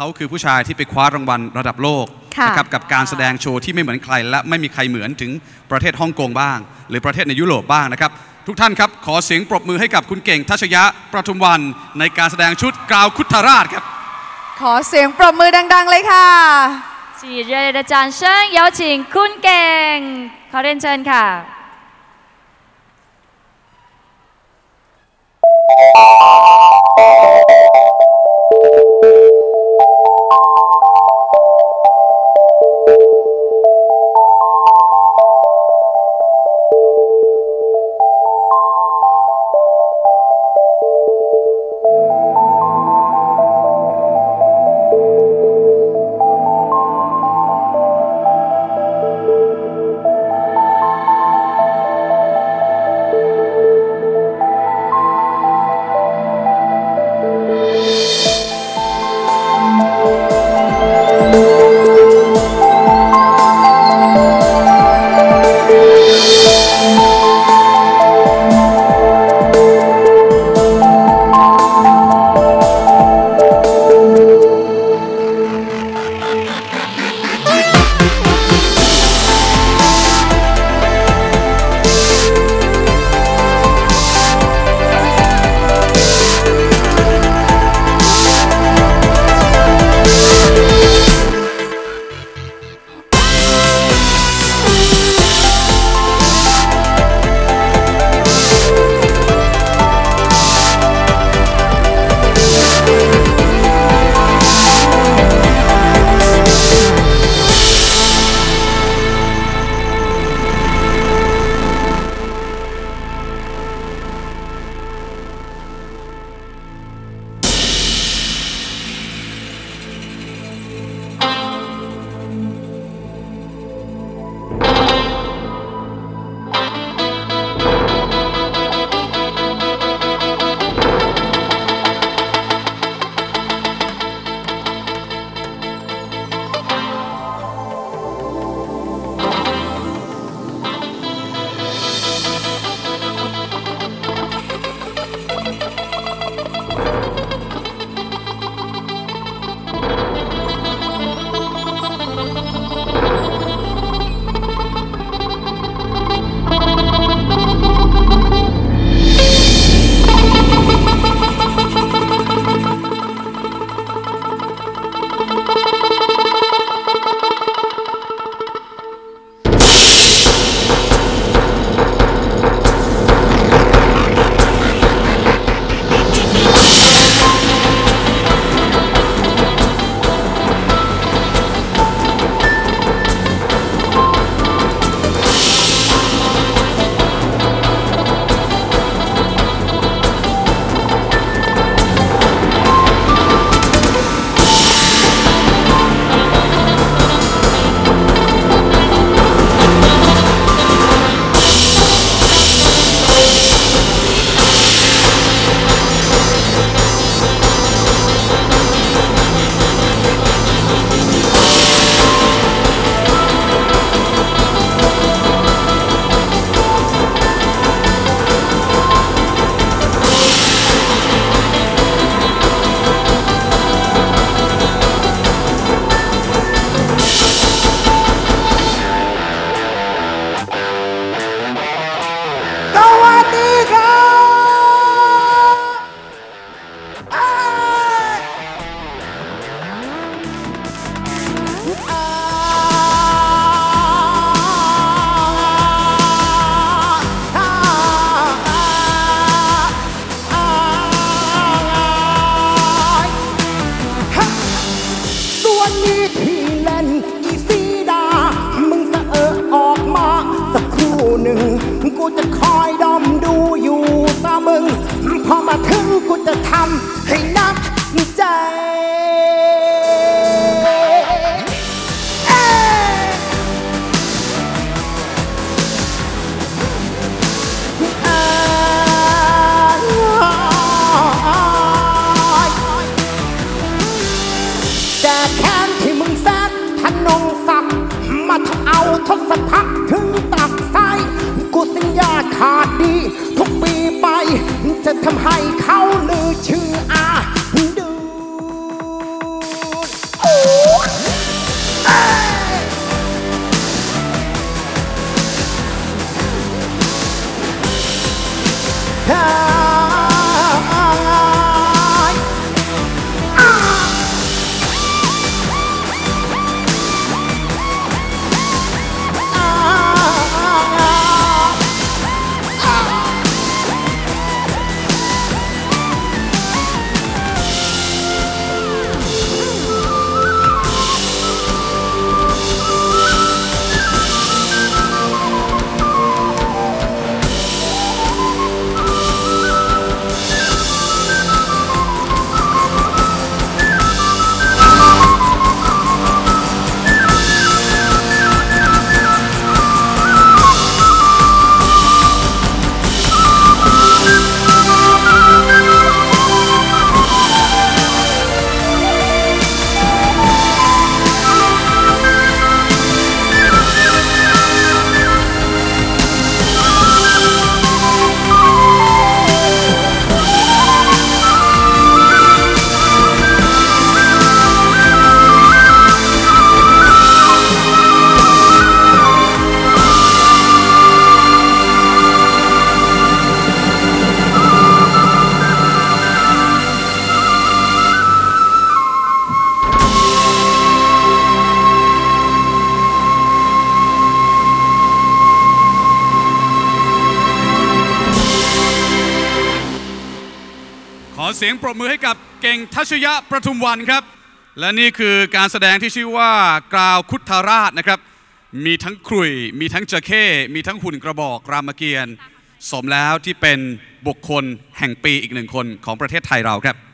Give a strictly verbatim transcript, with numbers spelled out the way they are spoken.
เขาคือผู้ชายที่ไปคว้ารางวัลระดับโลกนะครับกับการแสดงโชว์ที่ไม่เหมือนใครและไม่มีใครเหมือนถึงประเทศฮ่องกงบ้างหรือประเทศในยุโรปบ้างนะครับทุกท่านครับขอเสียงปรบมือให้กับคุณเก่งทัชยะประทุมวันในการแสดงชุดกาวคุทธราชครับขอเสียงปรบมือดังๆเลยค่ะสีเรียนอาจารย์เชิญ邀请คุณเก่งขอเรียนเชิญค่ะทำให้เขาลือชื่ออาดู เสียงปรบมือให้กับเก่งทัชยะประทุมวันครับและนี่คือการแสดงที่ชื่อว่ากราวคุทธราชนะครับมีทั้งขลุ่ยมีทั้งจระเข้มีทั้งหุ่นกระบอกรามเกียรติ์สมแล้วที่เป็นบุคคลแห่งปีอีกหนึ่งคนของประเทศไทยเราครับ